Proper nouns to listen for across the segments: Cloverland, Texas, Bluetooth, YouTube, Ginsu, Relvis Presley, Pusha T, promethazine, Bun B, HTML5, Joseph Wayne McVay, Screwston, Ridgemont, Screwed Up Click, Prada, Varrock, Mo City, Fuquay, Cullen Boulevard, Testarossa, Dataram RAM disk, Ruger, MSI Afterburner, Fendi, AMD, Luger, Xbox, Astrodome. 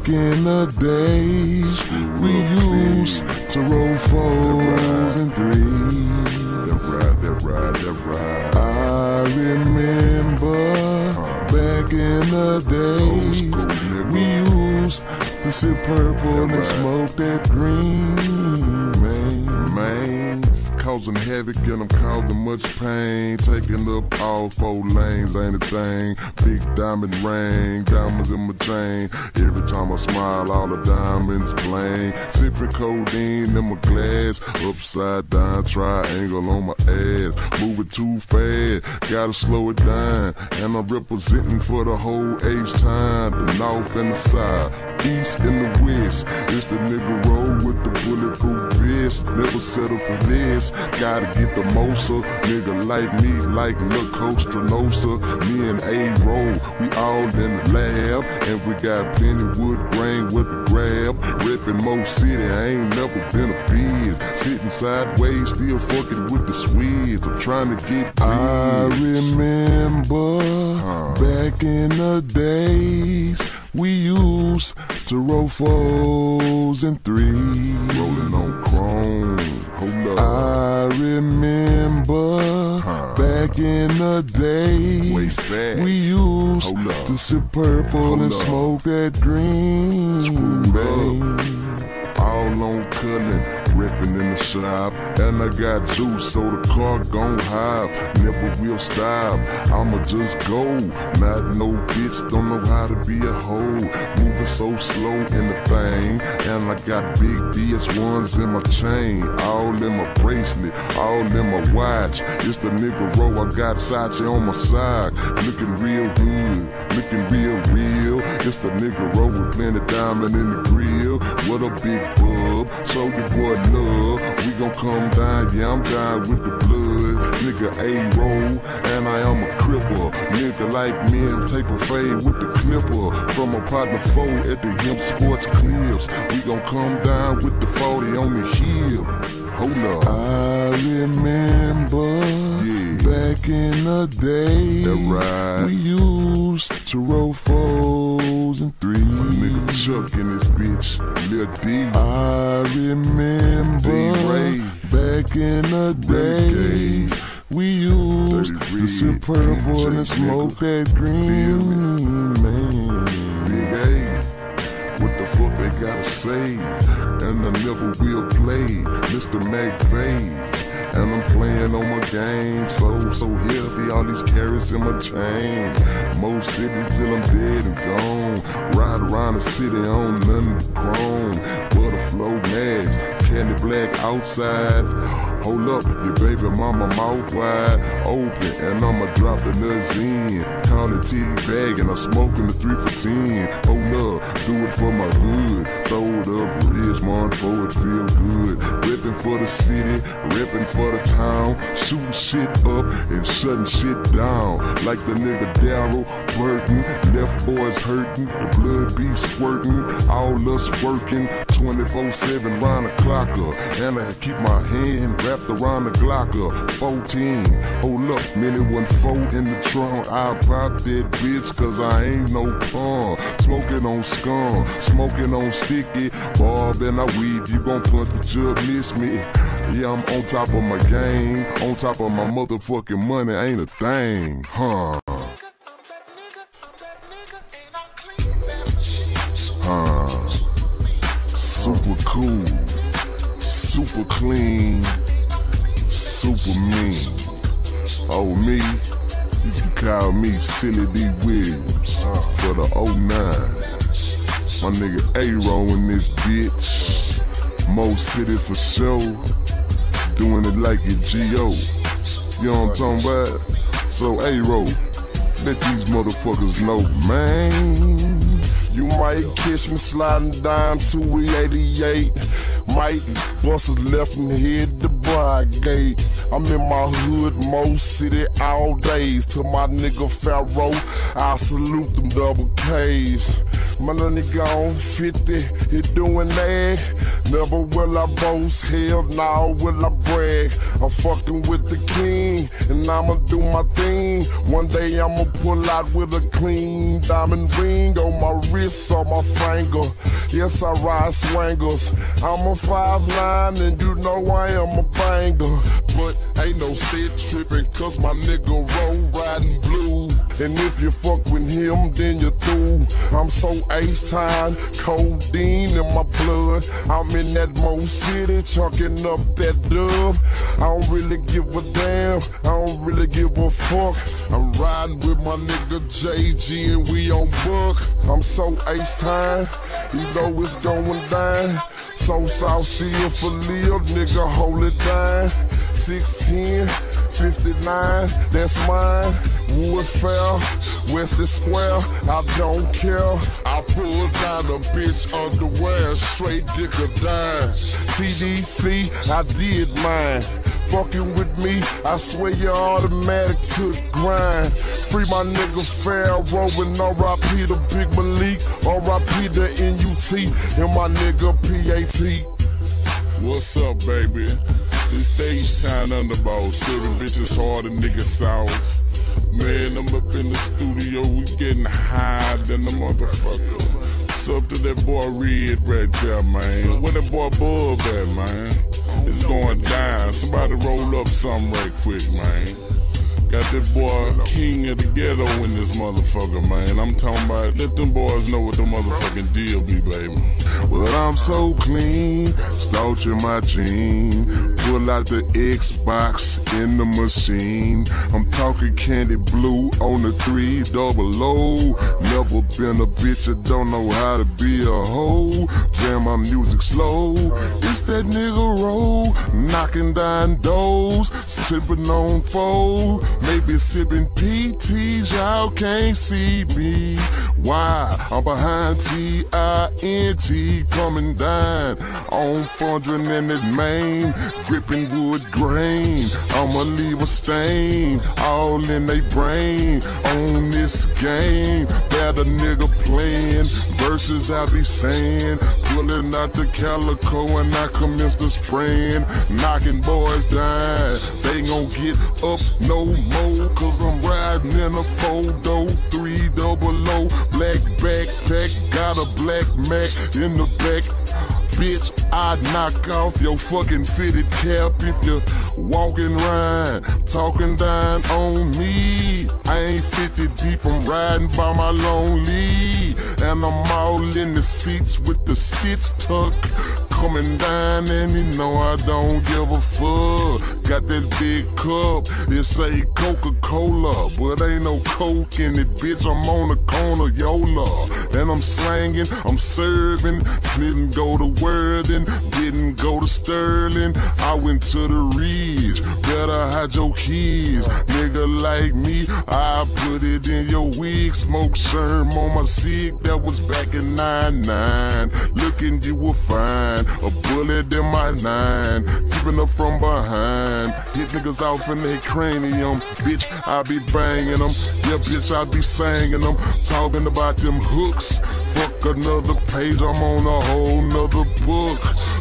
back in the days we used to roll fours and threes. That ride. I remember back in the days we used to sip purple and smoke that green, man. Causing havoc and I'm causing much pain. Taking up all four lanes, ain't a thing. Big diamond ring, diamonds in my chain. Every time I smile, all the diamonds bling. Sipping codeine in my glass. Upside down, triangle on my ass. Moving too fast, gotta slow it down. And I'm representing for the whole age time. The north and the south, east and the west. It's the nigga roll with the bulletproof vest. Never settle for this. Gotta get the most of nigga like me, like Lacostronosa. Me and A-Ro, we all in the lab, and we got plenty wood grain with the grab. Reppin' Mo City, I ain't never been a biz. Sitting sideways, still fucking with the Swedes. I'm trying to get these. I remember back in the days we used to roll fours and threes, rolling on chrome. I remember back in the day we used to sip purple and smoke that green. Screwed up. All on Cullen, reppin' in the shop. And I got juice, so the car gon' hop. Never will stop, I'ma just go. Not no bitch, don't know how to be a hoe. Moving so slow in the thing. And I got big DS1s in my chain. All in my bracelet, all in my watch. It's the nigga row, I got Sachi on my side. Looking real hood, looking real. It's the nigga row with plenty diamond in the grill. What a big bub, show your boy love. We gon' come down, yeah, I'm down with the blood. Nigga A-Roll, and I am a cripple. Nigga like me, I'm take a fade with the clipper. From a partner foe at the Hemp Sports Clips. We gon' come down with the 40 on the hip. Hold up. I remember back in the day we used to roll fours and threes. Nigga Chuck in this bitch, Lil D. I remember back in the days we used to sip purple and smoke that green, man. Big A, what the fuck they gotta say? And I never will play, Mr. McVeigh. And I'm playing on my game, so healthy, all these carrots in my chain. Mo City till I'm dead and gone. Ride around the city on nothing but chrome. Butterflow nads, candy black outside. Hold up, your baby mama mouth wide open. And I'ma drop the nuts in. Count a tea bag and I'm smoking the 3 for 10. Hold up, do it for my hood. Throw it up, Ridgemont for it feel good. Reppin' for the city, reppin' for the town, shooting shit up and shutting shit down. Like the nigga Daryl Burton, left boys hurting, the blood be squirting, all us working 24/7 round the clocker. And I keep my hand wrapped around the Glocker 14. Hold up, minute 1-4 in the trunk. I pop that bitch, cause I ain't no pawn. Smoking on scum, smoking on sticky. Bob and I weave, you gon' punch the jug, miss me. Yeah, I'm on top of my game, on top of my motherfucking money, ain't a thing, huh? Super cool, super clean, super mean. Oh me, you can call me Silly D Williams for the 09. My nigga A-Ro in this bitch, Mo City for sure. Doing it like a G.O. You know what I'm talking about? So, A-Ro, let these motherfuckers know, man. You might catch me sliding down 288. Might bust a left and head to Bridegate. I'm in my hood, Mo City all days. To my nigga Pharaoh, I salute them double K's. money gone 50, you doing that? Never will I boast, hell nah, will I brag. I'm fucking with the king, and I'ma do my thing. One day I'ma pull out with a clean diamond ring on my wrist, on my finger. Yes, I ride swangers. I'm a 5'9", and you know I am a banger. But ain't no shit tripping, cause my nigga Ro riding blue. And if you fuck with him, then you're through. I'm so ace-high, codeine in my blood. I'm in that Mo City, chunking up that dove. I don't really give a damn, I don't really give a fuck. I'm riding with my nigga JG and we on book. I'm so ace-high, you know it's going down. So saucy and for Lil, nigga, hold it down. 6'10", 59, that's mine. Woodfell, Wesley Square, I don't care. I pull down a bitch underwear, straight dick or dime. TDC, I did mine. Fucking with me, I swear you're automatic to the grind. Free my nigga Pharaoh and R.I.P. to Big Malik, R.I.P. to NUT, and my nigga PAT. What's up, baby? This stage time underboss, serving bitches hard and niggas sour. Man, I'm up in the studio, we getting high than the motherfucker. What's up to that boy Red right there, man? Where that boy Bub at, man? It's going down, somebody roll up something right quick, man. Got that boy King of the Ghetto in this motherfucker, man. I'm talking about, let them boys know what the motherfucking deal be, baby. Well, I'm so clean, starch in my jean. Pull out the Xbox in the machine. I'm talking candy blue on the 300. Never been a bitch that don't know how to be a hoe. Jam my music slow. It's that nigga Roll, knocking down doors, sipping on foes. Maybe sipping PTs, y'all can't see me. Why? I'm behind TINT, coming down on Fondren and it main, gripping wood grain. I'ma leave a stain all in they brain on this game that a nigga playing. Verses I be saying, pulling out the calico and I commence the spraying, knocking boys down. They gon' get up no more, cause I'm riding in a photo 300, black backpack, got a black Mac in the back. Bitch, I'd knock off your fucking fitted cap if you're walking round, talking down on me. I ain't 50 deep, I'm riding by my lonely, and I'm all in the seats with the stitch tucked. Coming down and you know I don't give a fuck. Got that big cup, it say Coca-Cola, but ain't no coke in it, bitch. I'm on the corner, YOLA, and I'm slanging, I'm serving. Didn't go to Worthing, didn't go to Sterling, I went to the Ridge. Better hide your keys, nigga like me, I put it in your wig. Smoke Sherm on my cig, that was back in 99. Looking, you will find a bullet in my nine, keeping up from behind. Hit niggas off in their cranium, bitch, I be banging them. Yeah, bitch, I be singing them, talking about them hooks. Fuck another page, I'm on a whole nother book.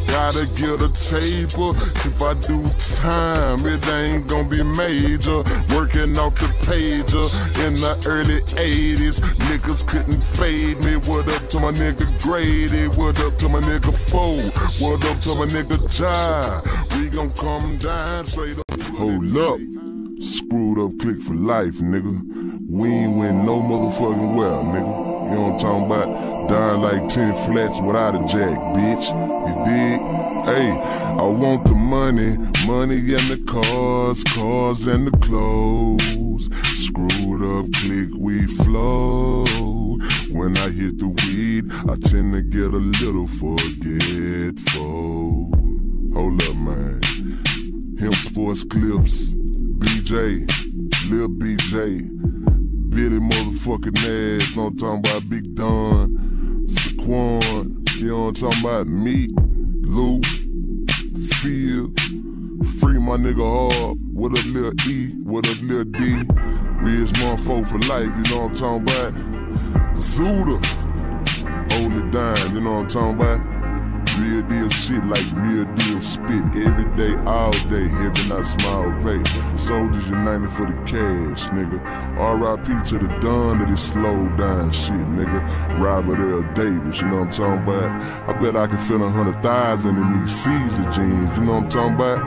Gotta get a table, if I do time, it ain't gonna be major. Working off the pager in the early 80s, niggas couldn't fade me. What up to my nigga Grady? What up to my nigga Foe? What up to my nigga Jai? We gon' come down straight up. Hold up, Screwed Up Click for life, nigga. We ain't win no motherfucking well, nigga. You know what I'm talking about? Dying like 10 flats without a jack, bitch. You dig? Hey, I want the money, money and the cars, cars and the clothes. Screwed up, click, we flow. When I hit the weed, I tend to get a little forgetful. Hold up, man. Hemp Sports Clips, BJ, Lil BJ, Billy motherfucking ass, you know what I'm talking about? Big Don, Saquon, you know what I'm talking about? Meek, Lou, Phil, free my nigga Hard. What up, Lil E? What up, Lil D? Ridge 14 for life, you know what I'm talking about? Zooter, hold it down, you know what I'm talking about? Real deal shit like real deal spit. Every day, all day, every night, smile, pay. Soldiers united for the cash, nigga. R.I.P. to the done of this slow down shit, nigga. Robert L. Davis, you know what I'm talking about? I bet I can feel 100,000 in these Caesar jeans, you know what I'm talking about?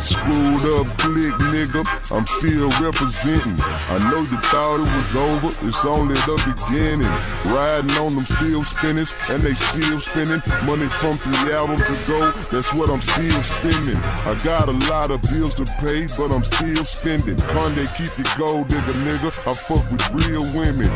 Screwed up click, nigga, I'm still representing. I know you thought it was over, it's only the beginning. Riding on them still spinners, and they still spinning. Money from 3 albums ago, that's what I'm still spending. I got a lot of bills to pay, but I'm still spending. Conde, keep it gold, nigga, I fuck with real women.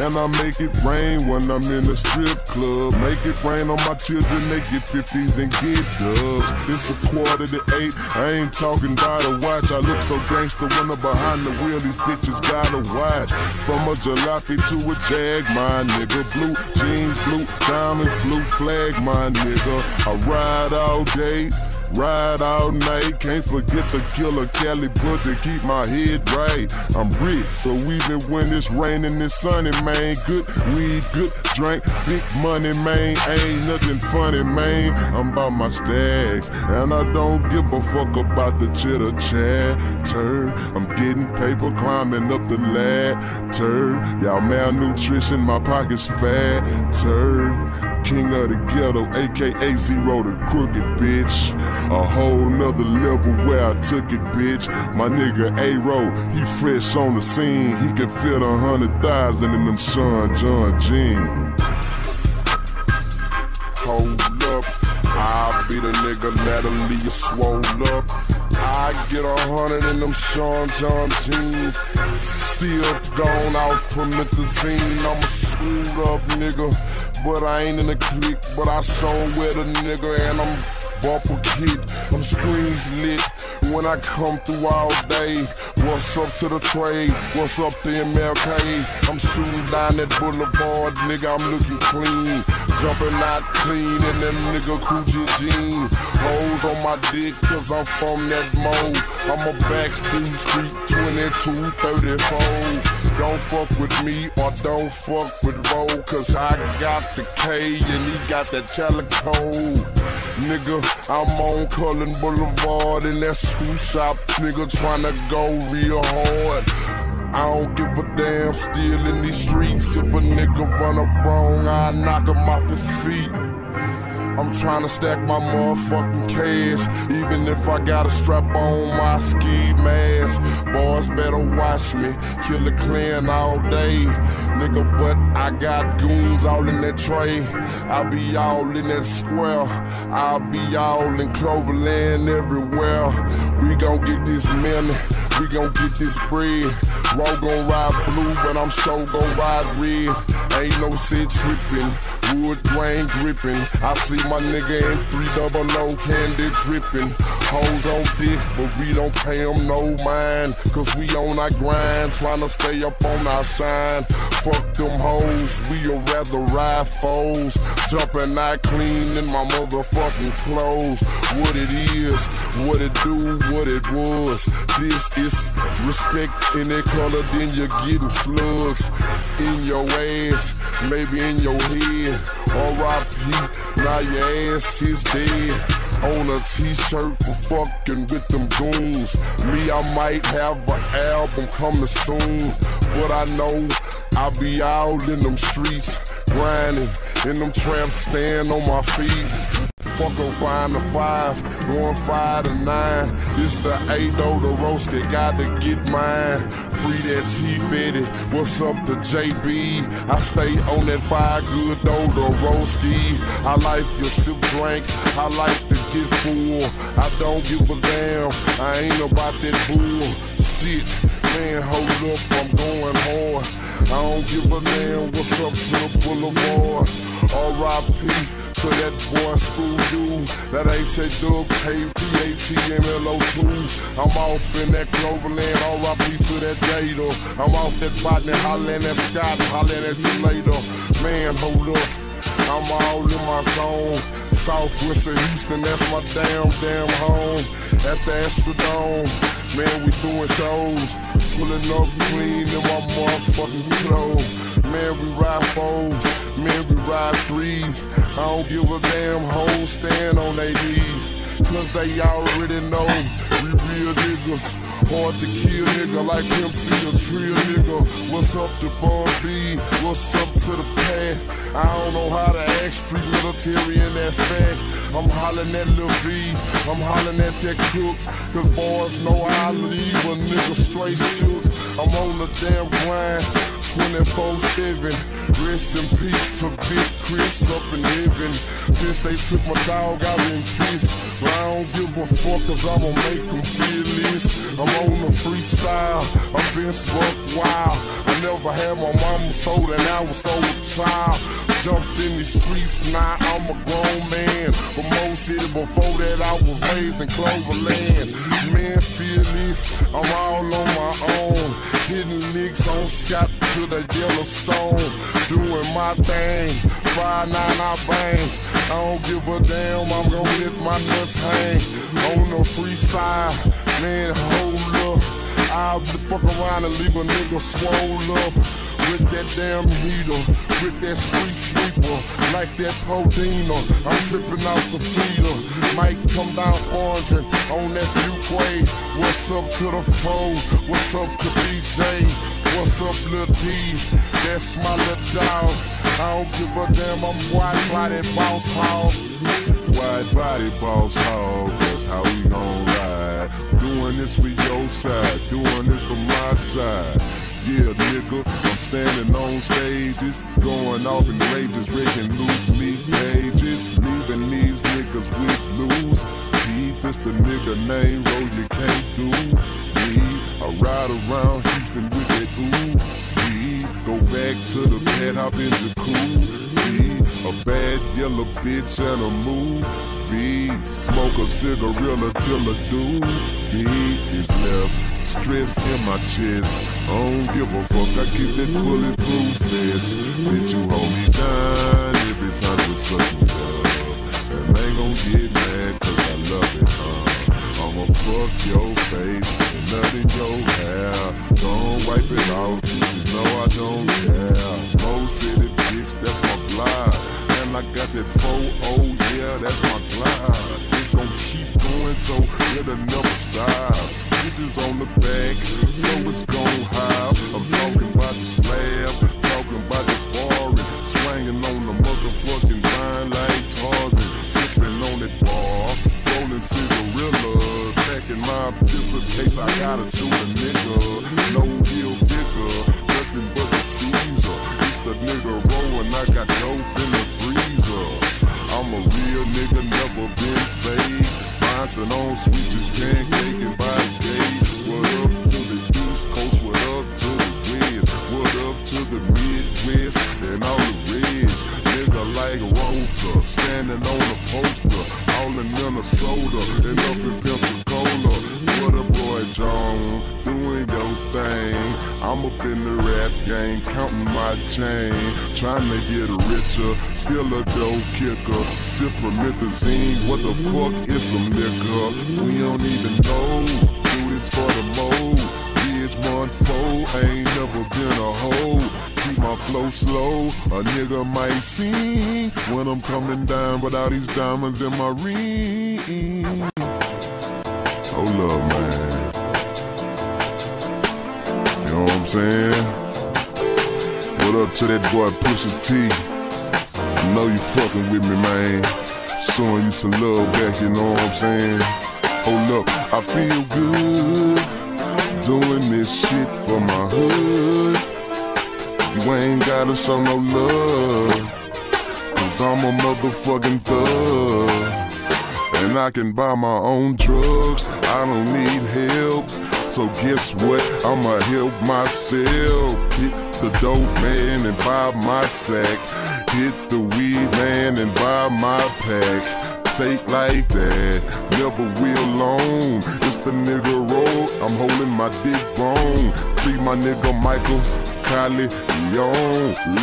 And I make it rain when I'm in the strip club. Make it rain on my children, they get 50s and get dubs. It's 7:45, I ain't talking by the watch. I look so gangster when I'm behind the wheel. These bitches gotta watch. From a jalopy to a jag, my nigga. Blue jeans, blue diamonds, blue flag, my nigga. I ride all day, ride all night. Can't forget the killer Cali Bud to keep my head right. I'm rich, so even when it's raining, it's sunny, man. Good weed, good drink, big money, man. Ain't nothing funny, man. I'm about my stacks, and I don't give a fuck about the chitter chatter. I'm getting paper, climbing up the ladder. Y'all malnutrition, my pockets fatter. King of the ghetto, aka Z-Ro the crooked bitch. A whole nother level where I took it, bitch. My nigga A-Ro, he fresh on the scene. He can fit 100,000 in them Sean John jeans. Hold up, I'll be the nigga that'll leave you swole up. I get 100 in them Sean John jeans. Still gone out from the zine. I'm a screwed up nigga, but I ain't in a clique, but I sold with a nigga and I'm bumper kid. I'm screens lit when I come through all day. What's up to the trade? What's up to MLK? I'm shooting down that boulevard, nigga, I'm looking clean. Jumping out clean in them nigga Coochie jeans. Hoes on my dick, cause I'm from that mode. I'm a backstreet street 2234. Don't fuck with me or don't fuck with Ro, cause I got the K and he got that calico. Nigga, I'm on Cullen Boulevard in that school shop, nigga, tryna go real hard. I don't give a damn, still in these streets. If a nigga run up wrong, I knock him off his feet. I'm tryna stack my motherfucking cash, even if I gotta strap on my ski mask. Boys better watch me, kill a clan all day, nigga, but I got goons all in that tray. I be all in that square, I be all in Cloverland everywhere. We gon' get this money, we gon' get this bread. Ro gon' ride blue, but I'm sure gon' ride red. Ain't no shit trippin', wood grain grippin'. I see my nigga in 300 candy drippin'. Hoes on dick, but we don't pay them no mind, cause we on our grind, tryna stay up on our shine. Fuck them hoes, we'll rather ride foes. Jumpin' out clean in my motherfucking clothes. What it is, what it do, what it was. This is respect in that color, then you're getting slugs in your ass, maybe in your head. R.I.P. now your ass is dead. On a t-shirt for fucking with them goons. Me, I might have an album coming soon, but I know I be all in them streets, grinding in them tramps, stand on my feet. Fuck around the 5, going 5 to 9. It's the 8-0, the roast that gotta get mine. Free that T-Fetty, what's up to JB? I stay on that 5 good though, the roasty. I like to sip drink, I like to get full. I don't give a damn, I ain't about that bull. Shit, man, hold up, I'm going hard. I don't give a damn, what's up to the boulevard? R.I.P. to that boy Screw You, that HAWKPACMLO2. I'm off in that Cloverland, R.I.P. to that Gator. I'm off that Botany, hollering at Scott, hollering at you later. Man, hold up, I'm all in my zone. Southwest of Houston, that's my damn home. At the Astrodome, Man, we doing shows, pulling up clean in my motherfucking clothes. Man, we ride fours, man, we ride threes. I don't give a damn, hoes stand on their knees. Cause they already know we real niggas. Hard to kill nigga like MC a trill nigga. What's up to Bun B? What's up to the pad? I don't know how to act, street military and that fact. I'm hollering at Lil V, I'm hollering at that cook. Cause boys know I leave a nigga straight shook. I'm on the damn grind 24/7. Rest in peace to Big Chris up in heaven. Since they took my dog out in peace, but I don't give a fuck cause I'ma make them feel this. I'm on the freestyle, I've been struck wild. I never had my mama sold and I was sold a child. Jumped in the streets, now I'm a grown man. But most city before that I was raised in Cloverland. Man, feel this, I'm all on my own. Hitting licks on Scott to the Yellowstone. Doing my thing, 5-9 I bang. I don't give a damn, I'm gonna let my nuts hang. On the freestyle, man, hold up. I'll fuck around and leave a nigga swole up. With that damn heater, with that street sweeper, like that Podina, I'm tripping off the feeder. Might come down 400 on that Fuquay. What's up to the foe? What's up to BJ? What's up, Lil D? That's my little dog. I don't give a damn, I'm wide body boss hog. Wide body boss hog, that's how we gon' ride. Doing this for your side, doing this for my side. Yeah, nigga, I'm standing on stages, going off in rages, raking loose leaf pages, leaving these niggas with loose teeth. This the nigga name, Ro, you can't do me. I ride around Houston with that ooh-gee. Go back to the pad, hop in the cool-gee. A bad yellow bitch and a movie. Smoke a cigarilla till a doobie is left. Stress in my chest, I don't give a fuck, I keep that bulletproof vest. Bitch, you hold me down every time you suck me up. And I ain't gon' get mad cause I love it, I'ma fuck your face and nothing your hair. Don't wipe it off, cause you know I don't care. Most city bitch, that's my glide. And I got that 4-0, yeah, that's my glide. It's gon' keep going so it'll never stop. Bitches on the back, so it's gon' hop. I'm talking about the slab, talking about the foreign, swinging on the motherfucking vine like Tarzan, sipping on that bar, rolling cigarilla, packing my pistol case. I gotta shoot a nigga, no heel figure, nothing but a Caesar. It's the nigga rolling, I got dope in the freezer. I'm a real nigga, never been fake. Bouncing on sweet as pancake and body. Standing on a poster, all in Minnesota and up in Pensacola. What a boy John, doing your thing. I'm up in the rap game, counting my chain, trying to get richer, still a dope kicker. Sip promethazine, what the fuck is some liquor? We don't even know, do this for the mode. Bitch, one foe, ain't never been a hoe. Keep my flow slow, a nigga might see when I'm coming down with all these diamonds in my ring. Hold up, man. You know what I'm saying? What up to that boy Pusha T? I know you fucking with me, man. Showing you some love back, you know what I'm saying? Hold up, I feel good doing this shit for my hood. You ain't gotta show no love, cause I'm a motherfucking thug. And I can buy my own drugs, I don't need help. So guess what, I'ma help myself. Hit the dope man and buy my sack. Hit the weed man and buy my pack. Take like that, never will alone. It's the nigga roll, I'm holding my big bone. Free my nigga Michael, Holly Leon.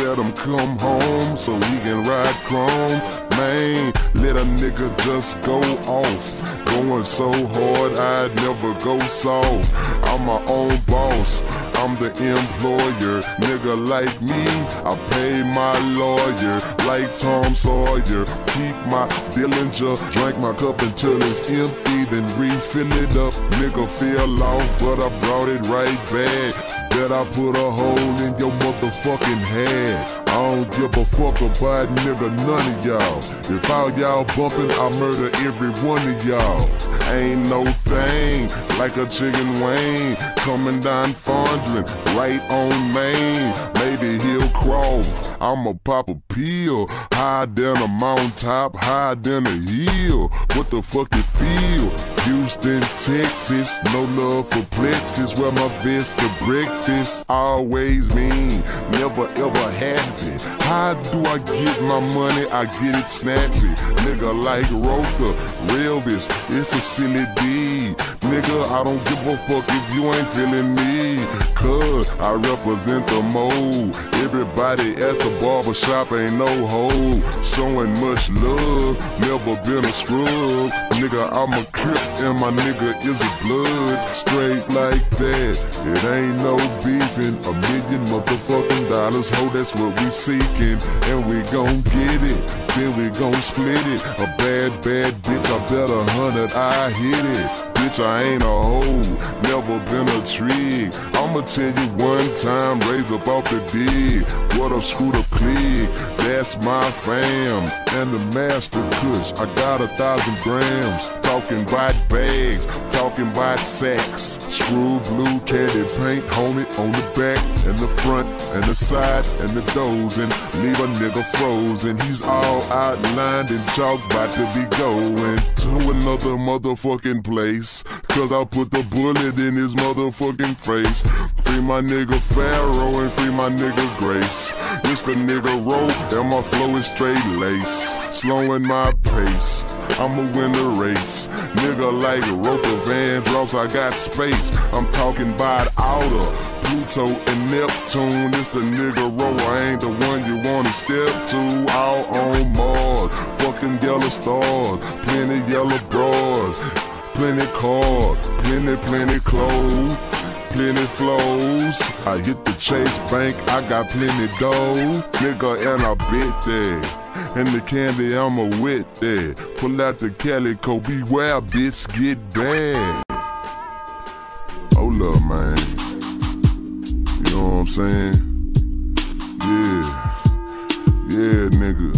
Let him come home so he can ride chrome. Man, let a nigga just go off. Going so hard, I'd never go soft. I'm my own boss, I'm the employer. Nigga like me, I pay my lawyer. Like Tom Sawyer, keep my Dillinger. Drink my cup until it's empty, then refill it up. Nigga fell off, but I brought it right back. Bet I put a hole in your motherfucking head. I don't give a fuck about nigga, none of y'all. If all y'all bumpin', I murder every one of y'all. Ain't no thing like a chicken wing coming down Fondren, right on Main. Maybe he'll cross, I'ma pop a pill. High than a mountaintop, high than a hill. What the fuck you feel? Houston, Texas, no love for plexus. Where my vest to breakfast always mean, never ever happy. How do I get my money? I get it snappy. Nigga like Roker, Relvis, it's a silly deed. Nigga, I don't give a fuck if you ain't feeling me. Cause I represent the mold. Everybody at the barbershop ain't no hoe. Showing much love, never been a scrub. Nigga, I'm a crip and my nigga is a blood. Straight like that, it ain't no beefing. $1 million motherfucking dollars, ho, that's what we seeking. And we gon' get it, then we gon' split it. A bad bitch, I bet 100 I hit it. Bitch, I ain't a hoe, never been a trig. I'ma tell you one time, raise up off the dig. What up, Screwed Up Click, that's my fam. And the master kush, I got 1,000 grams. Talking about bags, talking about sacks. Screw blue candy paint, homie, on the back and the front and the side and the doors. And leave a nigga frozen, he's all outlined and chalk, about to be going to another motherfucking place. Cause I put the bullet in his motherfucking face. Free my nigga Pharaoh and free my nigga Grace. It's the nigga Roll and my flow is straight lace. Slowing my pace, I'ma win the race. Nigga like Roper Van Drops, I got space. I'm talking about outer Pluto and Neptune. It's the nigga Roll, I ain't the one you wanna step to. All on Mars, fucking yellow stars. Plenty yellow bras, plenty card, plenty clothes, plenty flows. I hit the Chase Bank, I got plenty dough. Nigga, and I bet that. And the candy, I'ma wet that. Pull out the calico, beware, bitch, get bad. Hold up, man. You know what I'm saying? Yeah. Yeah, nigga.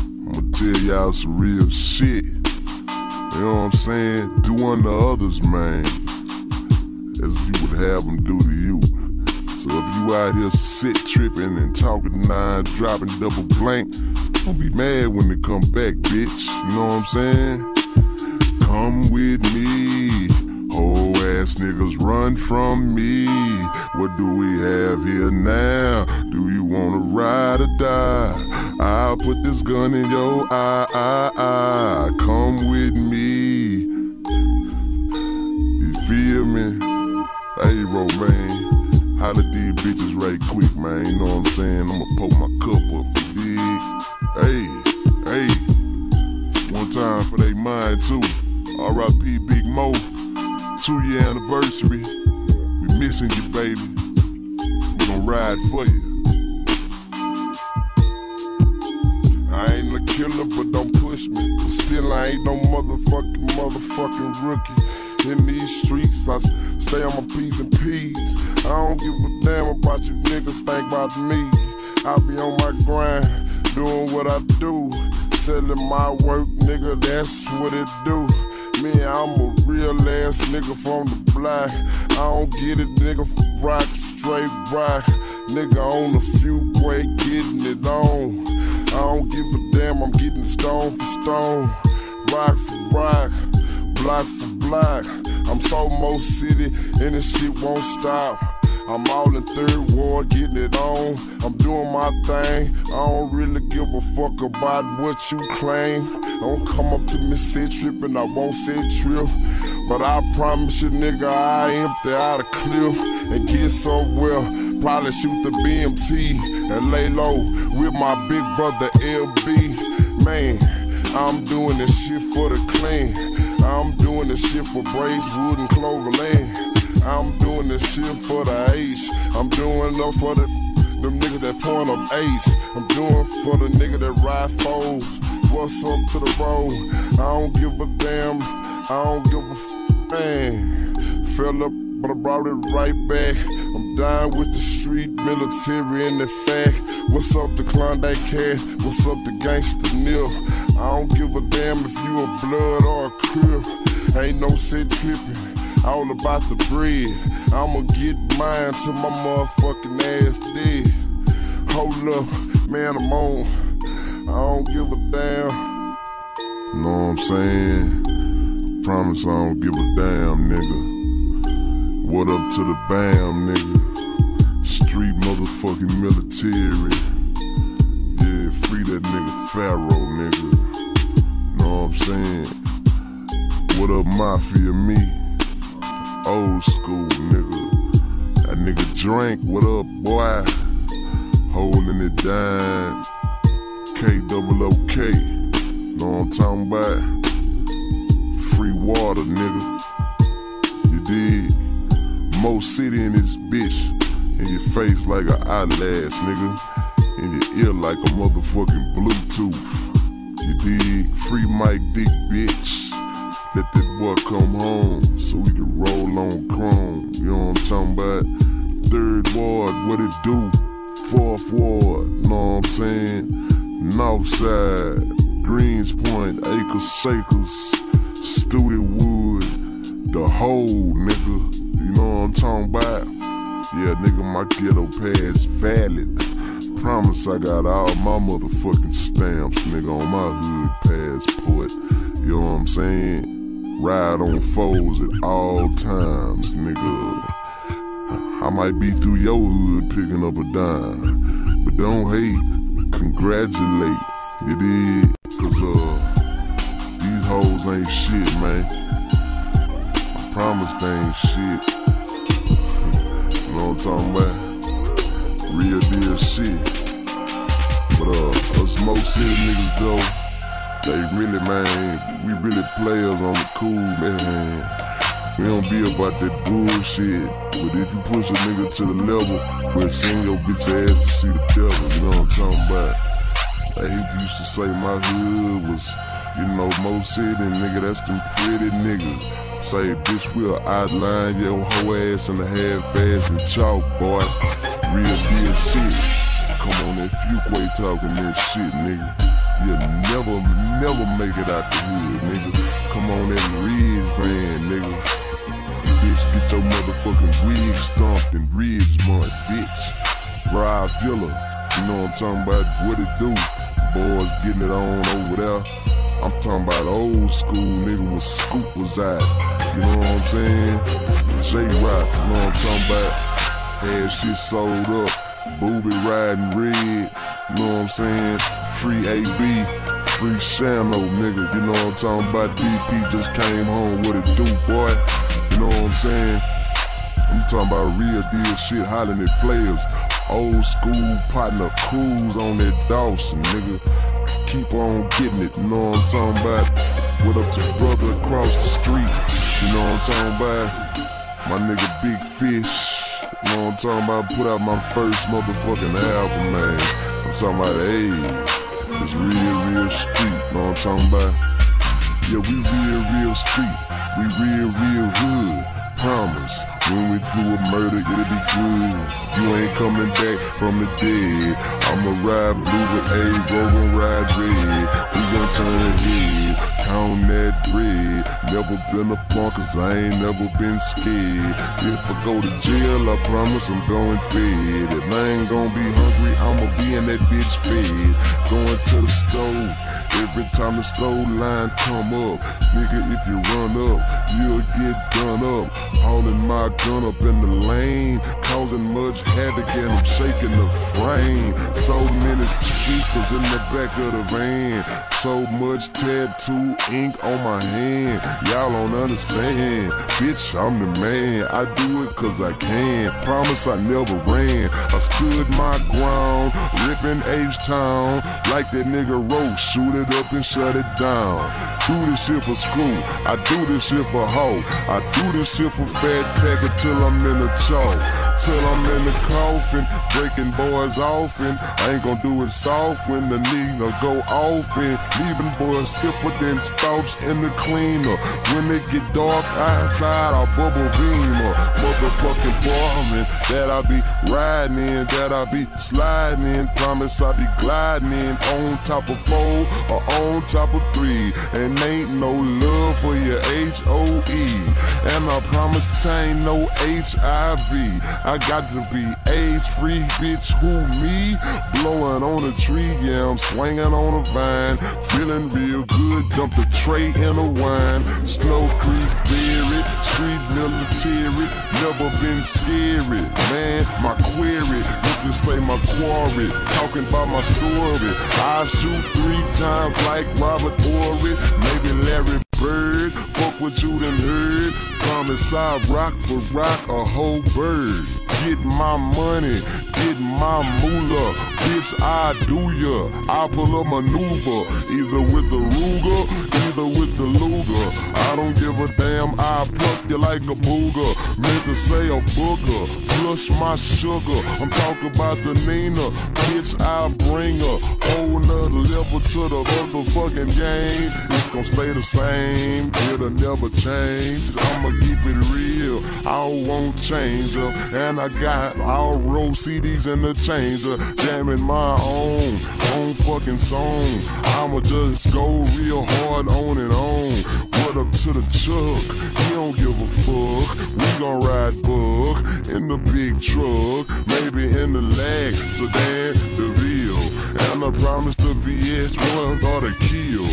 I'ma tell y'all some real shit. You know what I'm saying? Do unto others, man, as you would have them do to you. So if you out here sit tripping and talking nine, dropping double blank, don't be mad when they come back, bitch. You know what I'm saying? Come with me. Whole ass niggas run from me. What do we have here now? Do you wanna ride or die? I'll put this gun in your eye. Come with me. You feel me? Z-Ro, man. Holla these bitches right quick, man. You know what I'm saying? I'ma poke my cup up, dig? Hey. One time for they mind, too. R.I.P. Big Mo. 2-year anniversary. We missing you, baby. We gon' ride for you. I ain't a killer, but don't push me. Still, I ain't no motherfucking rookie. In these streets, I stay on my P's and P's. I don't give a damn about you niggas think about me. I be on my grind, doing what I do. Selling my work, nigga, that's what it do. Man, I'm a real ass nigga from the block. I don't get it, nigga, rock, straight rock. Nigga on a few way, getting it on. I don't give a damn, I'm getting stone for stone. Rock for rock, block for block. I'm so Mo City and this shit won't stop. I'm all in third ward, getting it on. I'm doing my thing. I don't really give a fuck about what you claim. Don't come up to me, say trip, and I won't say trip. But I promise you, nigga, I empty out a cliff and get somewhere. Probably shoot the BMT and lay low with my big brother LB. Man, I'm doing this shit for the clan. I'm doing this shit for Brazewood and Cloverland. I'm doing this shit for the Ace. I'm doing it for them niggas that point up Ace. I'm doing it for the nigga that ride foes. What's up to the road? I don't give a damn. I don't give a man. Fell up, but I brought it right back. I'm dying with the street, military, and the fact. What's up to Klondike Cat? What's up to Gangsta Nil? I don't give a damn if you a blood or a crib. Ain't no shit tripping. All about the bread. I'ma get mine till my motherfucking ass dead. Hold up, man, I'm on. I don't give a damn. Know what I'm saying? Promise I don't give a damn, nigga. What up to the BAM, nigga? Street motherfucking military. Yeah, free that nigga Pharaoh, nigga. Know what I'm saying? What up, Mafia, me? Old school, nigga. That nigga Drink, what up, boy? Holding it down. K-double-O-K. Know what I'm talking about? Free water, nigga. You dig? Mo City in this bitch, in your face like an eyelash, nigga, in your ear like a motherfucking Bluetooth. You dig? Free Mike Dick, bitch. Let that boy come home so we can roll on chrome. You know what I'm talking about? Third ward, what it do? Fourth ward, know what I'm saying? Northside, Greens Point, Acres Shakers, Student Wood, the whole nigga. You know what I'm talking about? Yeah, nigga, my ghetto pass valid. Promise I got all my motherfucking stamps, nigga, on my hood passport. You know what I'm saying? Ride on foes at all times, nigga. I might be through your hood picking up a dime, but don't hate, congratulate. You dig? Cause these hoes ain't shit, man. Promise they ain't shit. You know what I'm talking about? Real deal shit. But us Mo City niggas though, they really, man, we really players on the cool, man. We don't be about that bullshit. But if you push a nigga to the level, we'll send your bitch ass to see the devil. You know what I'm talking about? Like he used to say my hood was, you know, Mo City, nigga, that's them pretty niggas. Say, bitch, we'll outline your whole ass in the half-ass and chalk, boy. Real deal shit. Come on, that Fuquay talking that shit, nigga. You'll never make it out the hood, nigga. Come on, that red van, nigga. Bitch, get your motherfucking wig stomped in Ridgemont, bitch. Rob Villa, you know what I'm talking about? What it do? Boys getting it on over there. I'm talking about old school, nigga, with Scoop was out. You know what I'm saying? J-Rock, you know what I'm talking about? Had shit sold up, booby riding red, you know what I'm saying? Free AB, free Shano, nigga, you know what I'm talking about? DP just came home, what it do, boy? You know what I'm saying? I'm talking about real deal shit, hollering at players. Old school partner Cruz on that Dawson, nigga. Keep on getting it, you know what I'm talking about? What up to brother across the street, you know what I'm talking about? My nigga Big Fish, you know what I'm talking about? Put out my first motherfucking album, man. I'm talking about, hey, it's real street, you know what I'm talking about? Yeah, we real street, we real hood. Promise, when we do a murder, it'll be good. You ain't coming back from the dead. I'ma ride blue with A-Ro and ride red. We gon' turn head, count that bread. Never been a punk, cause I ain't never been scared. If I go to jail, I promise I'm going fed. If I ain't gon' be hungry, I'ma be in that bitch fed. Going to the store. Every time the slow line come up, nigga, if you run up, you'll get done up. All in my gun up in the lane, causing much havoc and I'm shaking the frame. So many speakers in the back of the van, so much tattoo ink on my hand. Y'all don't understand, bitch, I'm the man. I do it cause I can, promise I never ran. I stood my ground, ripping H-Town, like that nigga Ro, shoot it up and shut it down. Do this shit for Screw, I do this shit for Ho, I do this shit for Fat Packer till I'm in the choke, till I'm in the coffin, breaking boys off and I ain't gonna do it soft when the nigga go off and leaving boys stiffer than stalks in the cleaner. When it get dark outside, I bubble beamer, motherfucking farming that I be riding in, that I be sliding in. Promise I be gliding in on top of 4 or on top of 3. And ain't no love for your HOE, and I promise ain't no HIV. I got to be AIDS free, bitch. Who me? Blowing on a tree, yeah, I'm swinging on a vine, feeling real good. Dump the tray in a wine, Snow Creek buried, street military, never been scary. Man, my query, let's just say my quarry, talking about my story. I shoot 3 times like Robert Ory, maybe Larry Bird. Fuck what you done heard, promise I rock for rock a whole bird. Get my money, get my moolah, bitch, I do ya. I pull a maneuver, either with the Ruger, either with the Luger. I don't give a damn, I pluck you like a booger, meant to say a booger, plus my sugar. I'm talking about the Nina, bitch, I bring her, whole nother level to the motherfucking game. It's gonna stay the same, it'll never change. I'ma keep it real, I won't change her, and I got all Row CDs in the changer, jamming my own fucking song. I'ma just go real hard on and on. What up to the Chuck? He don't give a fuck. We gon' ride bug in the big truck, maybe in the lag sedan, the Ville, and I promise the VS1 gotta kill.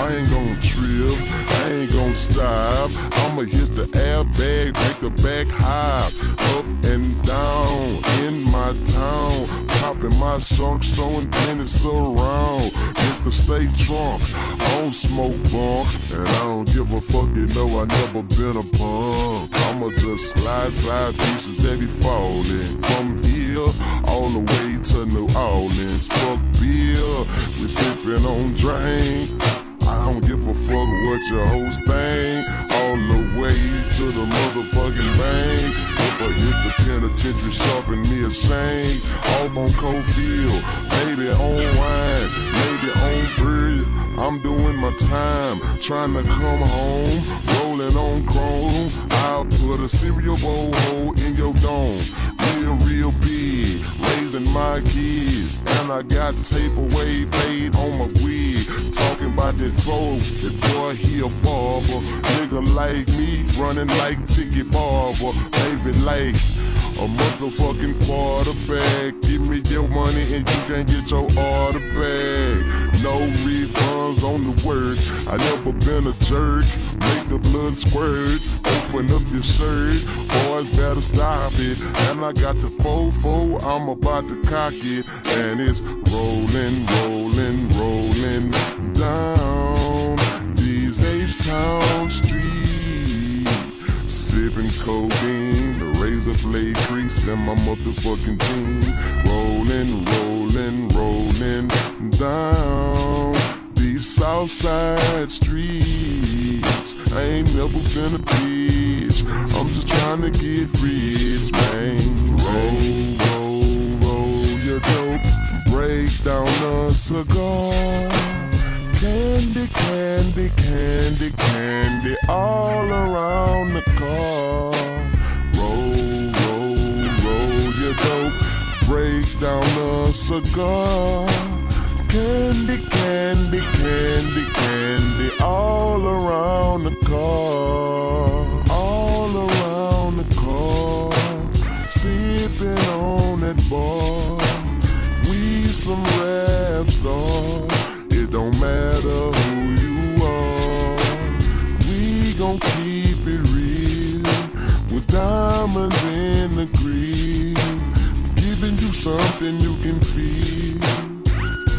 I ain't gon' trip, I ain't gon' stop. I'ma hit the airbag, make the back hop, up and down in my town, popping my trunk, showing tennis around. Hit the state trunk, I don't smoke bunk, and I don't give a fuck, you know I never been a punk. I'ma just slide side pieces that be falling from here all the way to New Orleans. Fuck beer, we sippin' on drain. I don't give a fuck what your hoes bang, all the way to the motherfucking bang. If I hit the penitentiary, sharpen me a chain. Off on Cofield, maybe on wine, maybe on bread. I'm doing my time, trying to come home, rolling on chrome. I'll put a cereal bowl hole in your dome, real big, raising my kids. And I got tape away, fade on my weed, talking about that throw, that boy he a barber, nigga like me, running like Tiki Barber, baby like a motherfucking quarterback. Give me your money and you can't get your order back. No refunds on the work, I never been a jerk, make the blood squirt, open up your shirt, boys better stop it. And I got the fofo, I'm about to cock it, and it's rolling, rolling, rolling down these H-Town streets, sipping codeine, the razor blade crease in my motherfucking jean. Rolling, rolling, rolling down these Southside streets. I ain't never been a bitch, I'm just trying to get rich, man. Roll, roll, roll your dope, break down a cigar. Candy, candy, candy, candy all around the car. Roll, roll, roll your dope, break down a cigar. Candy, candy, candy, candy all around the car, all around the car. Sipping on that bar, we some rap stars. It don't matter who you are, we gon' keep it real with diamonds. diamonds in the cream, giving you something you can feel.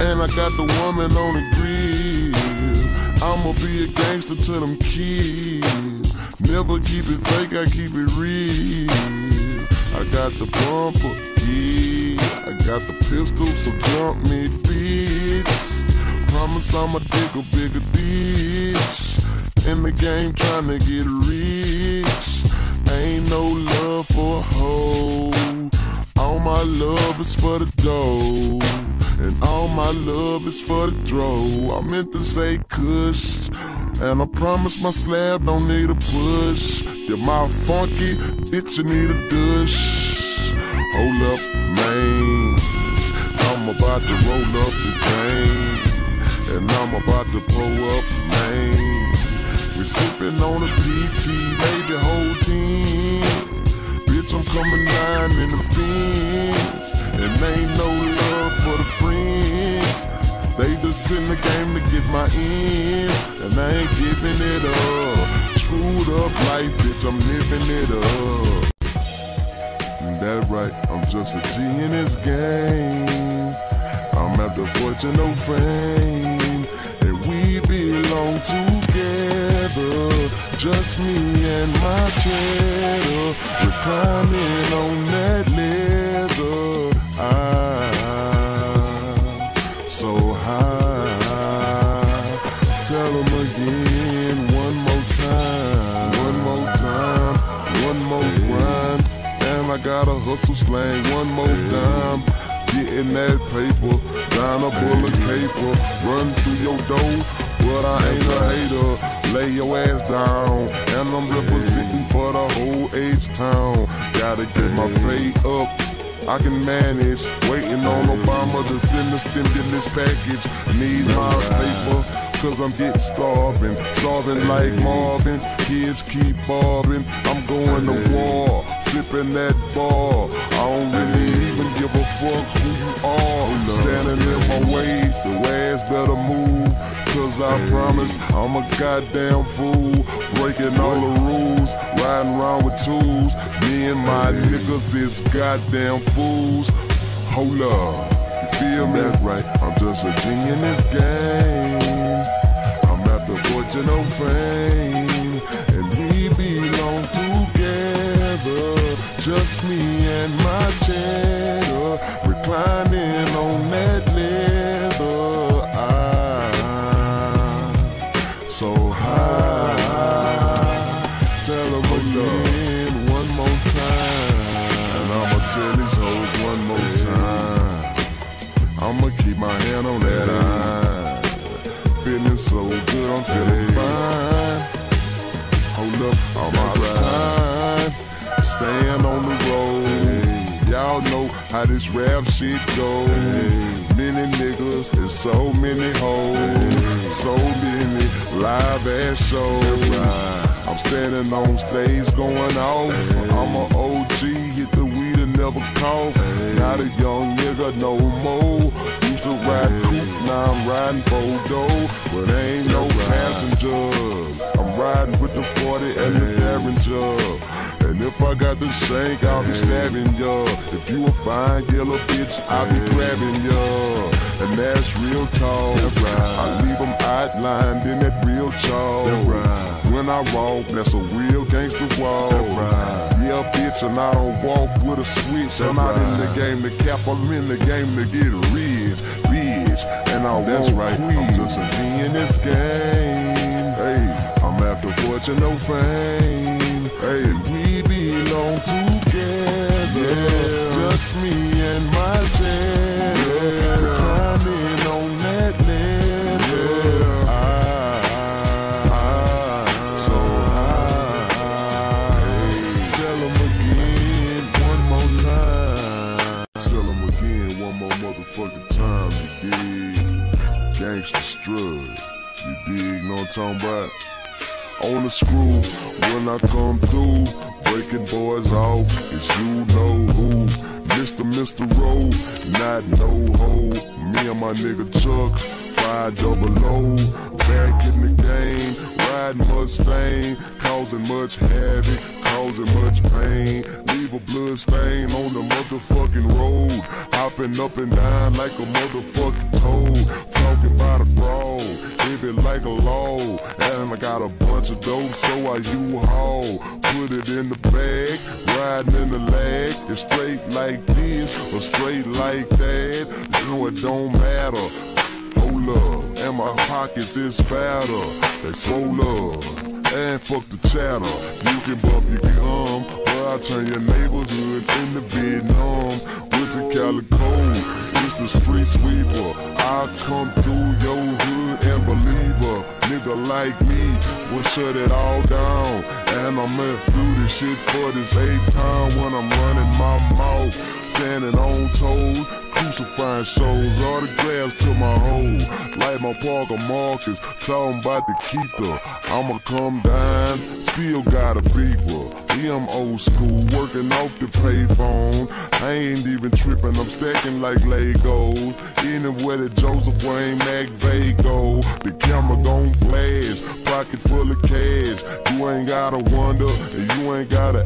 And I got the woman on the grill. I'ma be a gangster till I'm killed. Never keep it fake, I keep it real. I got the bumper, yeah. I got the pistol, so jump me, bitch. Promise I'ma dig a bigger ditch. In the game tryna get rich. Ain't no love for a hoe. All my love is for the dough. And all my love is for the throw. I meant to say cuss. And I promise my slab don't need a push. Your mouth funky, bitch, you need a douche. Hold up, man, I'm about to roll up the chain. And I'm about to pull up, man. We're sipping on a PT, baby, whole team. Bitch, I'm coming down in the fence. And ain't no love for the friends. They just in the game to get my ends. And I ain't giving it up. Screwed up life, bitch, I'm living it up. And that right, I'm just a G in this game. I'm after fortune, no fame. And we belong together. Just me and my cheddar. We're climbing on that leather. So high, tell them again, one more time, one more time, one more grind, and I gotta hustle slang, one more dime, getting that paper, down a bullet paper, run through your door, but I ain't a hater, lay your ass down, and I'm representing for the whole H-Town, gotta get my pay up. I can manage, waiting on Obama to send the stimulus package. Need my paper, cause I'm getting starving. Starving like Marvin, kids keep bobbing. I'm going to war, sipping that bar. I don't really even give a fuck who you are. Standing in my way, your ass better move. Cause I promise I'm a goddamn fool. Breaking all the rules, riding around with tools. Me and my niggas is goddamn fools. Hold up, you feel me? That's right, I'm just a G in this game. I'm after fortune or fame. And we belong together. Just me and my cheddar. Reclining on that leather. So high, tell them again one more time. And I'ma tell these hoes one more time. I'ma keep my hand on that eye. Feeling so good, I'm feeling fine. Hold up, I'm out of time. Staying on the road. Y'all know how this rap shit goes. Many niggas and so many hoes, so many live ass shows. I'm standing on stage going off. I'm an OG, hit the weed and never cough. Not a young nigga no more. Used to ride coupe, now I'm riding Bodo. But ain't no passenger. I'm riding with the 40 and the Derringer. And if I got the shank, I'll be stabbing ya. If you a fine yellow bitch, I'll be grabbing ya. And that's real talk. That's right. I leave them outlined in that real chalk. Right. When I walk, that's a real gangster walk. Right. Yeah, bitch, and I don't walk with a switch. That's I'm not right. In the game to cap, I'm in the game to get rich, bitch. And I that's right, quit. I'm just a G in this game. Hey, I'm after fortune, no fame. Hey, we belong together, yeah. Just me and my cheddar, yeah. Climbing on that ladder, yeah. So high, tell them again one more time. Tell them again one more motherfucking time, you dig? Gangsta strut, you dig, know what I'm talking about? On the screw, when I come through, breaking boys off, it's you know who. Mr. Rowe, not no hoe. Me and my nigga Chuck, 500, back in the game, riding Mustang, causing much havoc. causing much pain. Leave a blood stain on the motherfucking road. Hopping up and down like a motherfucking toad. Talking about a fraud, live it like a law. And I got a bunch of dope, so I U-Haul. Put it in the bag, riding in the lag. It's straight like this or straight like that. No, it don't matter. And my pockets is fatter, they swole up, and fuck the chatter. You can bump your gum, but I turn your neighborhood into Vietnam. With the calico, it's the street sweeper. I come through your hood and believe a nigga like me will shut it all down. And I'ma do this shit for this 8th time when I'm running my mouth, standing on toes. Crucifying shows, autographs to my hole. Like my Parker Marcus, talking about the keeper. I'ma come down, still got a beeper. Yeah, I'm old school, working off the payphone. I ain't even tripping, I'm stacking like Legos. Anywhere that Joseph Wayne McVay go, the camera gon' flash. Pocket full of cash, you ain't gotta wonder, and you ain't gotta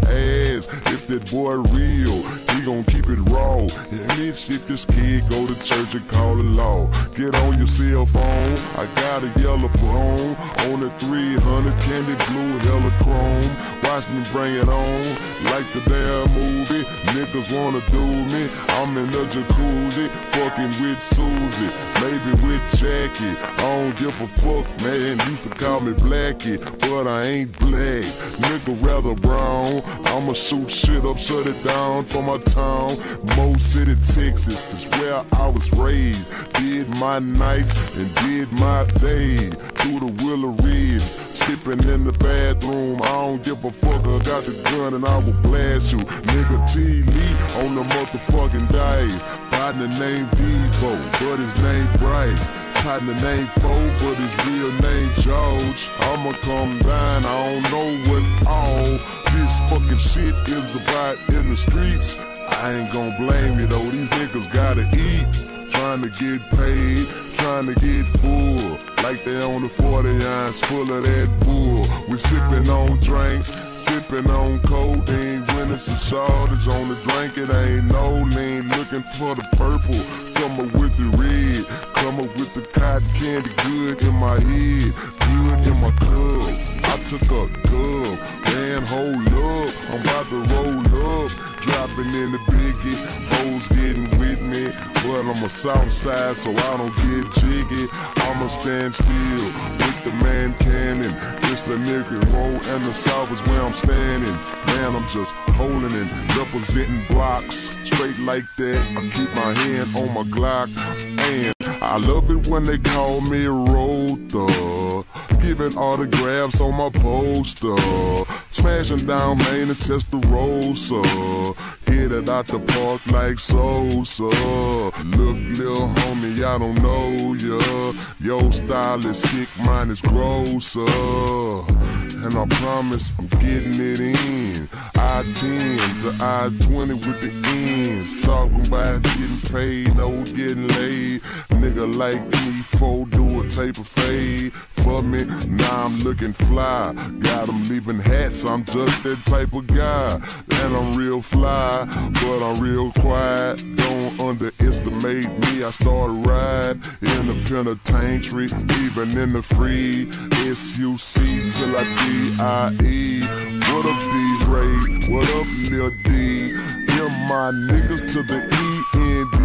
ask. If that boy real, he gon' keep it raw. And bitch, if you're scared, go to church and call the law. Get on your cell phone, I got a yellow phone. On the 300 candy blue hella chrome. Watch me bring it on, like the damn movie. Niggas wanna do me, I'm in the jacuzzi. Fucking with Susie, maybe with Jackie. I don't give a fuck, man, used to call me Blackie. But I ain't black, nigga rather brown. I'ma shoot shit up, shut it down for my town. Mo City, Texas, that's where I was raised. Did my nights and did my day. Through the Willow Ridge, stepping in the bathroom, I don't give a fuck, I got the gun and I will blast you. Nigga T-Lee on the motherfucking dice. Partner named Devo, but his name Bryce. Partner named Foe, but his real name George. I'ma come down, I don't know what all this fucking shit is about in the streets. I ain't gon' blame you though, these niggas gotta eat. Trying to get paid, trying to get full. Like they on the 40 ounce full of that bull. We sippin' on drink, sippin' on codeine. Winning some shortage on the drink, it ain't no lean. Looking for the purple, come up with the red. Come up with the cotton candy, good in my head, good in my cup. I took a gub, man hold up, I'm about to roll up. Dropping in the biggie, hoes getting with me. But I'm a south side, so I don't get jiggy. I'ma stand still with the man cannon. It's the nigga roll and the south is where I'm standing. Man, I'm just holding and representing blocks. Straight like that, I keep my hand on my Glock. And I love it when they call me Road Thug. Giving autographs on my poster. Smashing down Main and Testarossa. Hit it out the park like Sosa. Look, lil' homie, I don't know ya. Yo style is sick, mine is grosser. And I promise I'm getting it in. I-10 to I-20 with the ends. Talking about getting paid, no getting laid. Nigga like me, four do a taper fade. For me, now I'm looking fly. Got them leaving hats, I'm just that type of guy. And I'm real fly, but I'm real quiet. Don't underestimate me, I start a ride. In the penitentiary, even in the free. S-U-C till I D-I-E. What up, D-Ray? What up, Lil D? Them my niggas to the E-N-D.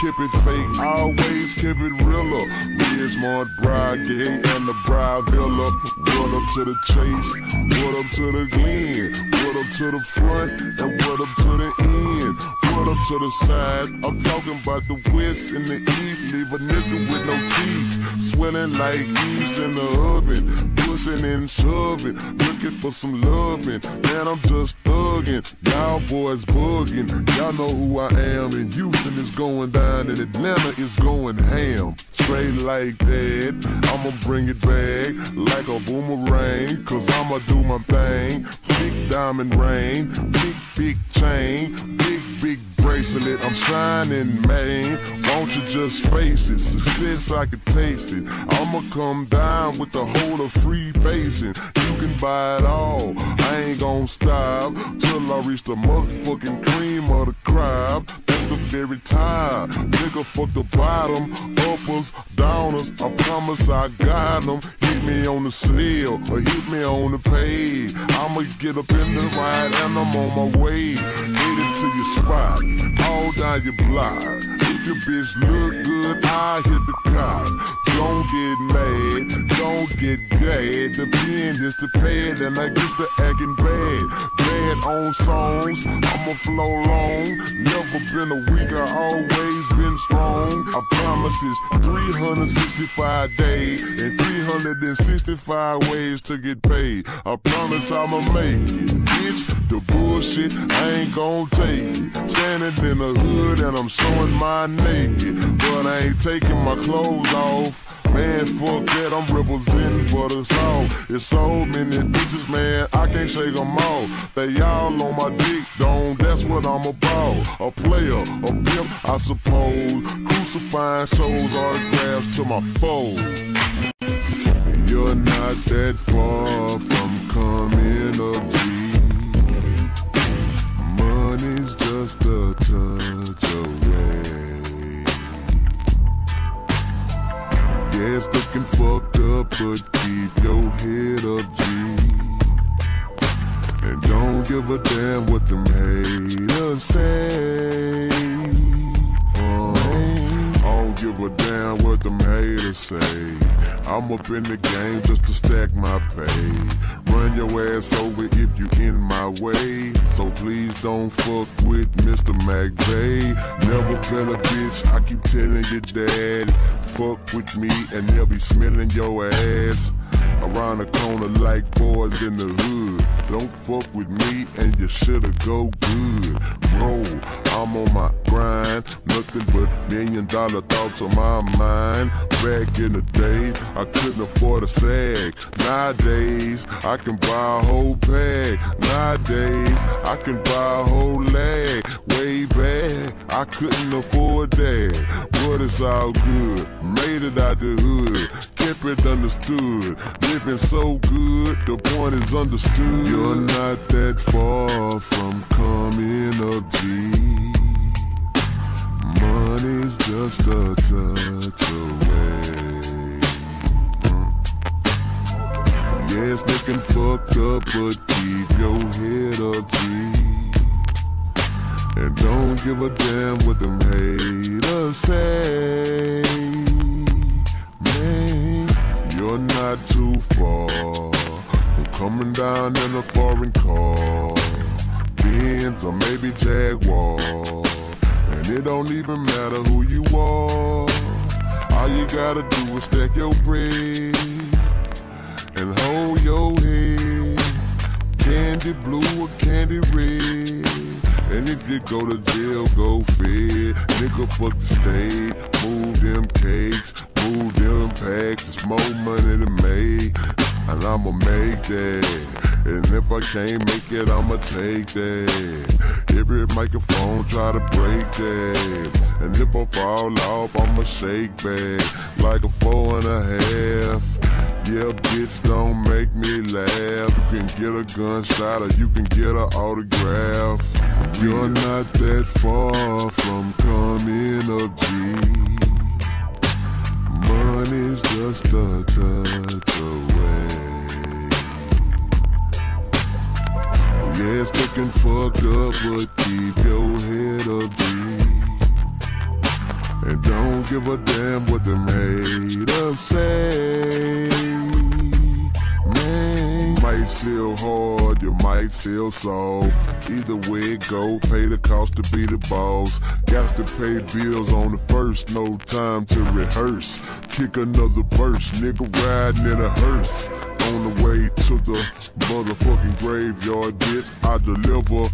Keep it fake, always keep it realer. Ridgemont, Bryagate, and the Bry Villa. What up to the chase, what up to the glen. What up to the front, and what up to the end. What up to the side, I'm talking about the west and the east. Leave a nigga with no teeth, sweating like yeast in the oven. Pushing and shoving, looking for some loving. Man, I'm just thugging, y'all boys bugging. Y'all know who I am, and Houston is going down, and Atlanta is going ham. Straight like that, I'ma bring it back like a boomerang, cause I'ma do my thing. Big diamond ring, big chain, big bracelet, I'm shining, man. Won't you just face it? Success, I can taste it. I'ma come down with the whole of free basing. You can buy it all. I ain't gon' stop till I reach the motherfucking cream of the crop. That's the very time, nigga, fuck the bottom, uppers, downers, I promise I got them. Hit me on the seal, or hit me on the page. I'ma get up in the ride and I'm on my way. Headed to your spot, all down your block. If your bitch look good, I hit the cop. Don't get mad, don't get glad. The pen is the pad and I guess the acting bad. Glad on songs, I'ma flow long. Never been a weak, I always been strong. I promise it's 365 days and 365 ways to get paid. I promise I'ma make it, bitch. The bullshit, I ain't gon' take it. Standing in the hood and I'm showing my naked, but I ain't taking my clothes off. Man, fuck that, I'm representing for the soul. It's so many bitches, man, I can't shake them all. They all on my dick, dong, that's what I'm about. A player, a pimp, I suppose. Crucifying souls, autographs to my foes. You're not that far from coming up deep. Money's just a touch away. Yeah, it's looking fucked up, but keep your head up, G. And don't give a damn what them haters say. I don't give a damn what them haters say. I'm up in the game just to stack my pay. Run your ass over if you in my way. So please don't fuck with Mr. McVeigh. Never tell a bitch, I keep telling your dad. Fuck with me and they'll be smelling your ass. Around the corner like boys in the hood. Don't fuck with me and you shoulda go good. Bro, I'm on my grind. Nothing but $1,000,000 thoughts on my mind. Back in the day, I couldn't afford a sag. Nowadays, I can buy a whole bag. Nowadays, I can buy a whole leg. Way back, I couldn't afford that. But it's all good. Made it out the hood. Kept it understood. Living so good, the point is understood. You're not that far from coming up, G. Money's just a touch away. Yeah, it's looking fucked up, but keep your head up, G. And don't give a damn what them haters say. Man, you're not too far. We're coming down in a foreign car, Benz or maybe Jaguar. And it don't even matter who you are. All you gotta do is stack your bread and hold your head. Candy blue or candy red. And if you go to jail, go fed. Nigga, fuck the state. Move them cakes, move them packs. It's more money to make, and I'ma make that. And if I can't make it, I'ma take that. Every microphone try to break that. And if I fall off, I'ma shake back like a 4.5. Yeah, bitch, don't make me laugh. You can get a gunshot or you can get an autograph. You're not that far from coming up, G. Money's just a touch away. Yeah, it's looking fucked up, but keep your head up, G. And don't give a damn what them haters say. Man, might sell hard, you might sell soft. Either way it go, pay the cost to be the boss. Got to pay bills on the first, no time to rehearse. Kick another verse, nigga riding in a hearse. On the way to the motherfucking graveyard, did I deliver?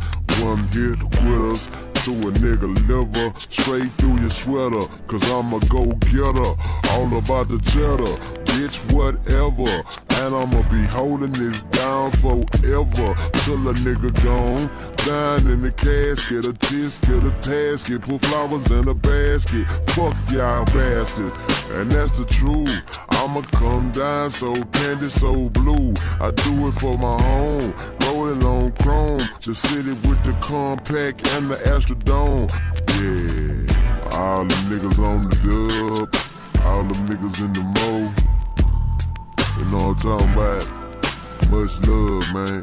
One hit quitters to a nigga liver, straight through your sweater, cause I'm a go-getter, all about the cheddar. bitch, whatever. And I'ma be holding this down forever till a nigga gone, dying in the casket. A disc or a basket, put flowers in a basket. Fuck y'all bastards, and that's the truth. I'ma come down so candy, so blue. I do it for my home, rolling on chrome. The city with the compact and the Astrodome. Yeah, all the niggas on the dub, all the niggas in the mo. You know what I'm talking about? Much love, man.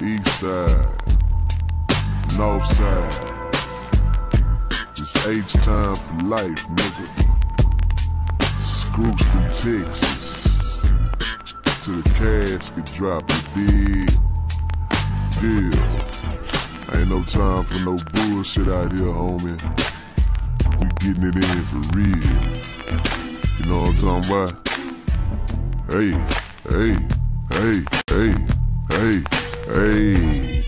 East side, north side. Just H time for life, nigga. Screwston, Texas. To the casket drop, you dig? Yeah. Ain't no time for no bullshit out here, homie. We getting it in for real. You know what I'm talking about? Hey, hey, hey, hey, hey, hey.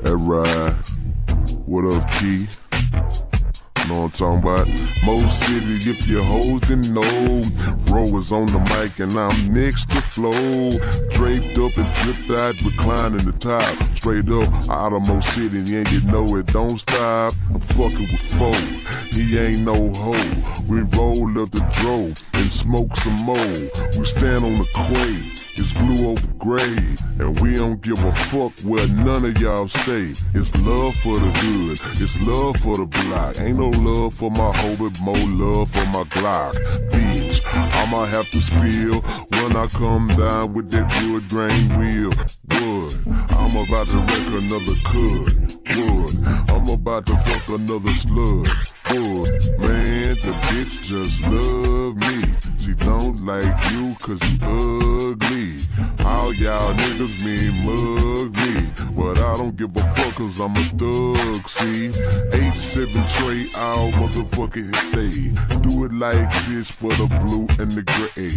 That ride. What up, Key? You know what I'm talking about? Most city, if you hoes didn't know, Ro is on the mic and I'm next to flow. Draped up and dripped out, reclining the top. Straight up, out of most city, and you know it don't stop. I'm fucking with foe, he ain't no hoe. We roll up the dro and smoke some more. We stand on the quay, it's blue over gray, and we don't give a fuck where none of y'all stay. It's love for the hood, it's love for the block. Ain't no love for my hoe, but more love for my Glock. Bitch, I'ma have to spill when I come down with that wood grain wheel. Wood, I'm about to wreck another cud. Wood, I'm about to fuck another slug. Wood, man, the bitch just love me. She don't like you cause you ugly. All y'all niggas mean mug me, but I don't give a fuck cause I'm a thug, see? 8-7 tray, all motherfucking day. Do it like this for the blue and the gray.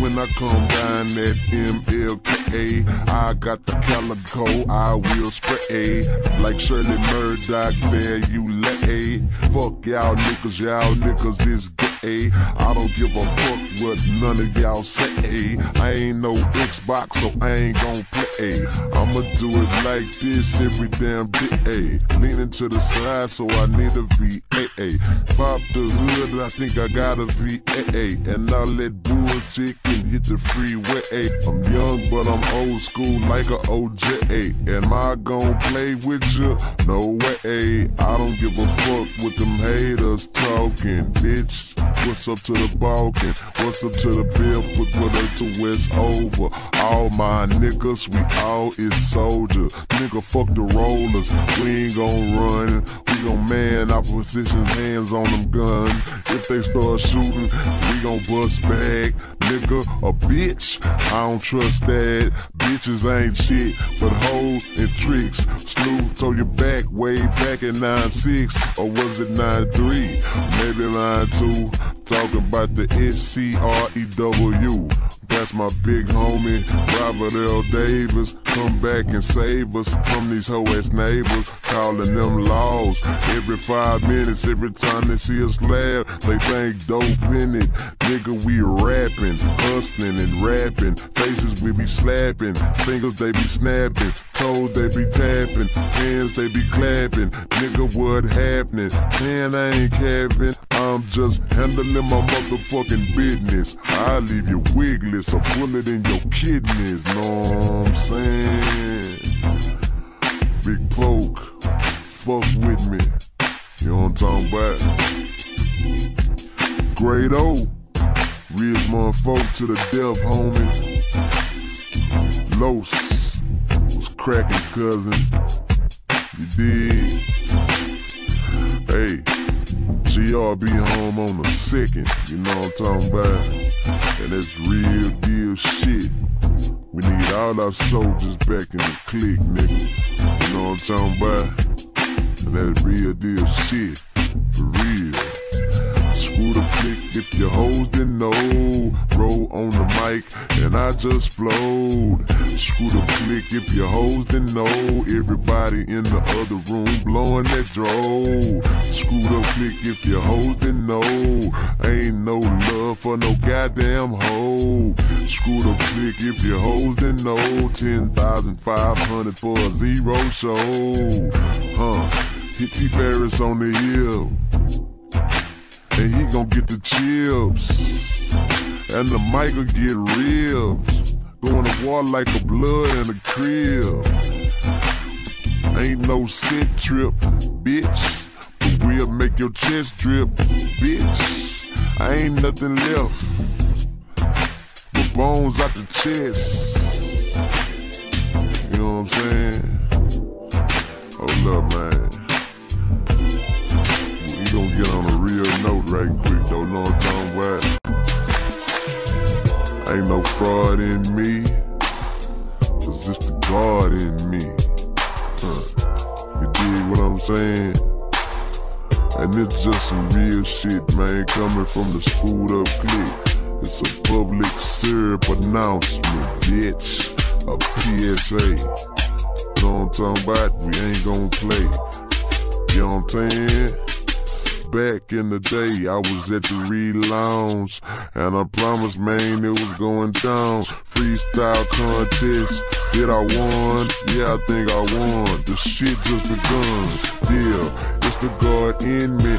When I come down that MLK, I got the calico, I will spray. Like Shirley Murdoch, there you lay. Fuck y'all niggas is gay. I don't give a fuck what none of y'all say. I ain't no Xbox, so I ain't gon' play. I'ma do it like this every damn day. Leaning to the side, so I need a VAA. Pop the hood, I think I got a VAA. And I'll let bullshit and hit the freeway. I'm young, but I'm old school like a OJ. Am I gon' play with you? No way. I don't give a fuck with them haters talking, bitch. What's up to the Balkan? What's up to the Barefoot? What up to West Over? All my niggas, we all is soldiers. Nigga, fuck the rollers. We ain't gon' run. We gon' man our positions, hands on them gun. If they start shooting, we gon' bust back. Nigga, a bitch, I don't trust that. Bitches ain't shit, but hoes and tricks. Snoop told you back, way back in 96, or was it 93? Maybe 92. Talking about the SCREW. That's my big homie, Robert L. Davis. Come back and save us from these ho-ass neighbors, calling them laws. Every 5 minutes, every time they see us laugh, they think dope in it. Nigga, we rapping, hustling and rapping. Faces we be slapping, fingers they be snapping, toes they be tapping, hands they be clapping. Nigga, what happening? Man, I ain't capping. I'm just handling my motherfucking business. I leave you wiggling. It's a bullet in your kidneys, know what I'm saying? Big folk, fuck with me. You know what I'm talking about? Grade O, real motherfucker to the death, homie. Los was cracking, cousin. You dig? Hey, GRB home on the second, you know what I'm talking about? And that's real deal shit. We need all our soldiers back in the clique, nigga. You know what I'm talking about? And that's real deal shit. For real. Screwed Up Click if your hoes didn't know. Roll on the mic and I just flowed. Screwed Up Click if your hoes didn't know. Everybody in the other room blowing that drone. Screwed Up Click if your hoes didn't know. Ain't no love for no goddamn hoe. Screwed Up Click if your hoes didn't know. 10,500 for a Z-Ro show. T.T. Ferris on the hill, and he gon' get the chips, and the mic'll get ribbed. Going to war like a blood in a crib. Ain't no sick trip, bitch, but we'll make your chest drip, bitch. I ain't nothing left but bones out the chest. You know what I'm saying? Hold up, man. We gon' get on a real note right quick, though. Know what I'm talking about? Ain't no fraud in me, 'cause it's the God in me. You dig what I'm saying? And it's just some real shit, man, coming from the Screwed Up Click. It's a public syrup announcement, bitch. A PSA. You know what I'm talking about? We ain't gonna play. You know what I'm saying? Back in the day, I was at the Reed Lounge, and I promised, man, it was going down. Freestyle contest, did I won? Yeah, I think I won. The shit just begun. Yeah, it's the God in me.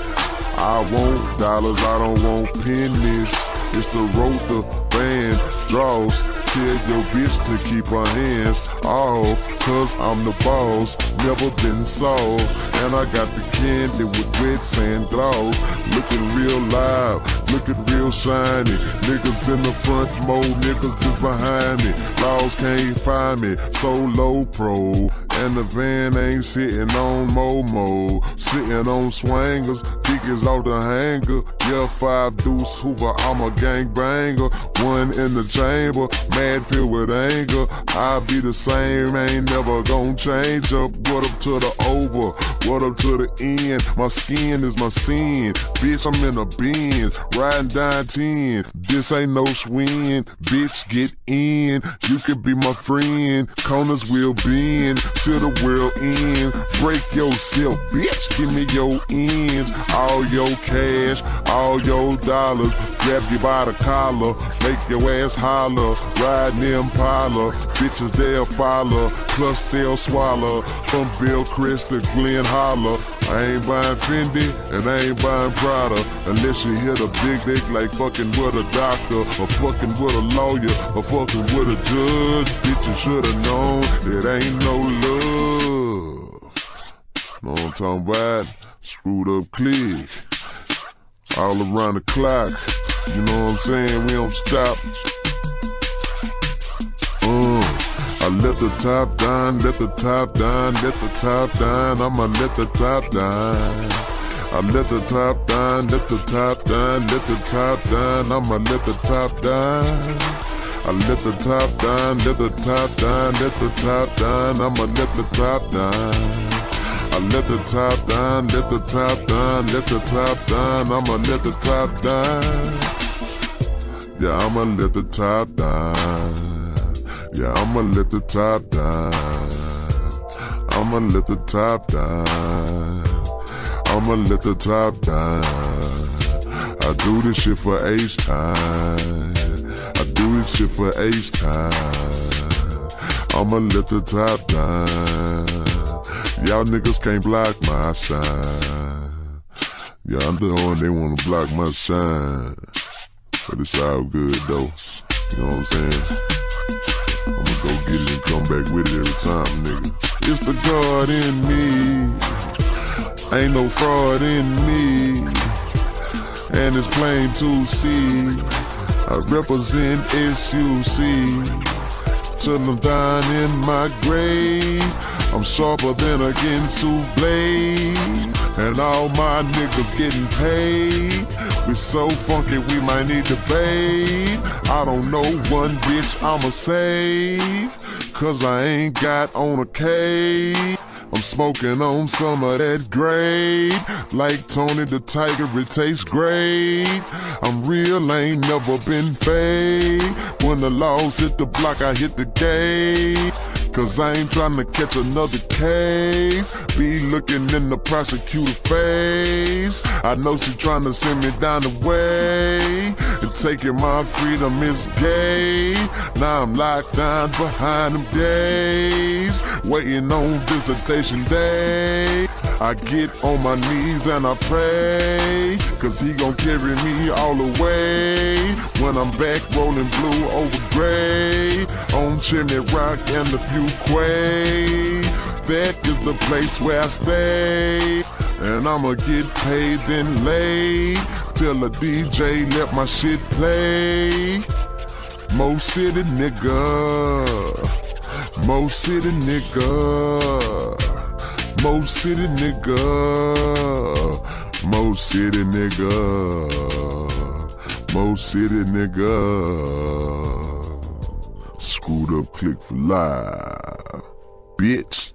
I want dollars, I don't want pennies. It's the road the band draws. Tell your bitch to keep her hands off, 'cause I'm the boss, never been sold. And I got the candy with red sand gloss. Looking real live, looking real shiny. Niggas in the front mode, niggas is behind me. Laws can't find me, so low pro. And the van ain't sitting on Momo. Sitting on swangers, niggas off the hanger. Yeah, 5 deuce Hoover, I'm a gangbanger. One in the chamber, mad filled with anger. I be the same, ain't never gon' change up. What up to the over, what up to the end. My skin is my sin, bitch, I'm in a Benz. Riding down 10, this ain't no swing. Bitch, get in, you can be my friend. Corners will bend, till the world end. Break yourself, bitch, give me your ends. All your cash, all your dollars. Grab you by the collar, make your ass holler. Riding Impala, bitches they'll follow, plus they'll swallow. From Bill Chris to Glenn Holler, I ain't buying Fendi and I ain't buying Prada, unless you hit a big dick like fucking with a doctor, or fucking with a lawyer, or fucking with a judge. Bitch, you should've known it ain't no love. Know what I'm talking about? Screwed Up Click, all around the clock. You know what I'm saying? We don't stop. I let the top down, let the top down, let the top down. I'ma let the top down. I let the top down, let the top down, let the top down. I'ma let the top down. I let the top down, let the top down, let the top down. I'ma let the top down. I let the top down, let the top down, let the top down. I'ma let the top down. Yeah, I'ma let the top down. Yeah, I'ma let the top down. I'ma let the top down. I'ma let the top down. I do this shit for H time. I do this shit for H time. I'ma let the top down. Y'all niggas can't block my shine. Yeah, I'm the one they wanna block my shine. But it's all good though. You know what I'm saying? I'ma go get it and come back with it every time, nigga. It's the God in me. Ain't no fraud in me. And it's plain to see. I represent SUC. Till I'm dying in my grave. I'm sharper than a Ginsu blade, and all my niggas getting paid. We so funky we might need to bathe. I don't know one bitch I'ma save, 'cause I ain't got on a cave. I'm smoking on some of that grade. Like Tony the Tiger, it tastes great. I'm real, I ain't never been fake. When the laws hit the block, I hit the gate. Cause I ain't tryna catch another case. Be looking in the prosecutor face. I know she tryna send me down the way. And taking my freedom is gay. Now I'm locked down behind them days. Waiting on visitation day. I get on my knees and I pray. Cause he gon' carry me all the way. When I'm back rolling blue over gray. On Chimney Rock and the few quay. That is the place where I stay. And I'ma get paid then late. Till a DJ let my shit play. Mo City nigga. Mo City nigga. Mo City nigga. Mo City nigga. Mo City nigga. Screwed Up Click for life, bitch.